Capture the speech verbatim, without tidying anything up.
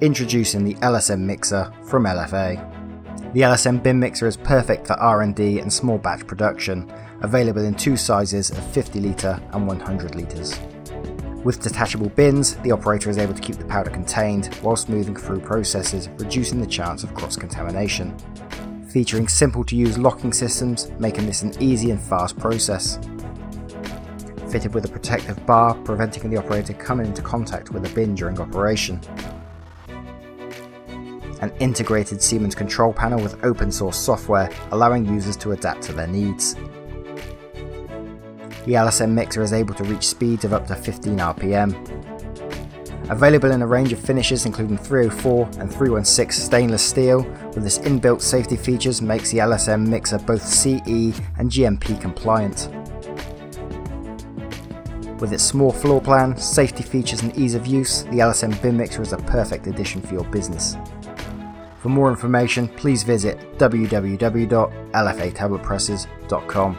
introducing the L S M mixer from L F A. The L S M bin mixer is perfect for R and D and small batch production, available in two sizes of fifty litre and one hundred litres. With detachable bins, the operator is able to keep the powder contained whilst moving through processes, reducing the chance of cross-contamination. Featuring simple-to-use locking systems, making this an easy and fast process. Fitted with a protective bar, preventing the operator coming into contact with a bin during operation. An integrated Siemens control panel with open-source software, allowing users to adapt to their needs. The L S M mixer is able to reach speeds of up to fifteen R P M. Available in a range of finishes including three oh four and three one six stainless steel, with this inbuilt safety features makes the L S M mixer both C E and G M P compliant. With its small floor plan, safety features and ease of use, the L S M bin mixer is a perfect addition for your business. For more information, please visit w w w dot L F A tablet presses dot com.